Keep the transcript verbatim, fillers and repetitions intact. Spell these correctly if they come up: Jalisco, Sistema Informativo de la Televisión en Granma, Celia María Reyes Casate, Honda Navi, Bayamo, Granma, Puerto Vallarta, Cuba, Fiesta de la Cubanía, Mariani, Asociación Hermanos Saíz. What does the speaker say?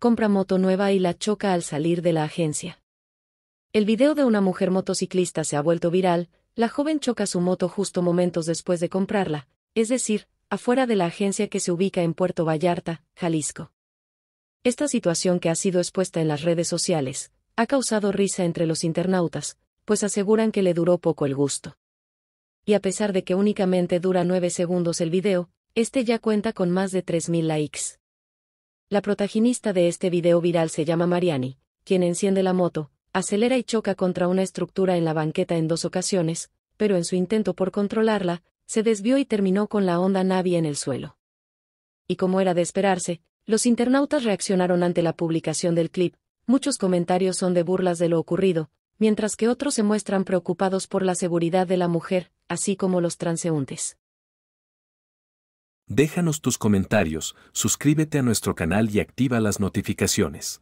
compra moto nueva y la choca al salir de la agencia. El video de una mujer motociclista se ha vuelto viral. La joven choca su moto justo momentos después de comprarla, es decir, afuera de la agencia que se ubica en Puerto Vallarta, Jalisco. Esta situación que ha sido expuesta en las redes sociales ha causado risa entre los internautas, pues aseguran que le duró poco el gusto. Y a pesar de que únicamente dura nueve segundos el video, este ya cuenta con más de tres mil likes. La protagonista de este video viral se llama Mariani, quien enciende la moto, acelera y choca contra una estructura en la banqueta en dos ocasiones, pero en su intento por controlarla, se desvió y terminó con la Honda Navi en el suelo. Y como era de esperarse, los internautas reaccionaron ante la publicación del clip. Muchos comentarios son de burlas de lo ocurrido, mientras que otros se muestran preocupados por la seguridad de la mujer, así como los transeúntes. Déjanos tus comentarios, suscríbete a nuestro canal y activa las notificaciones.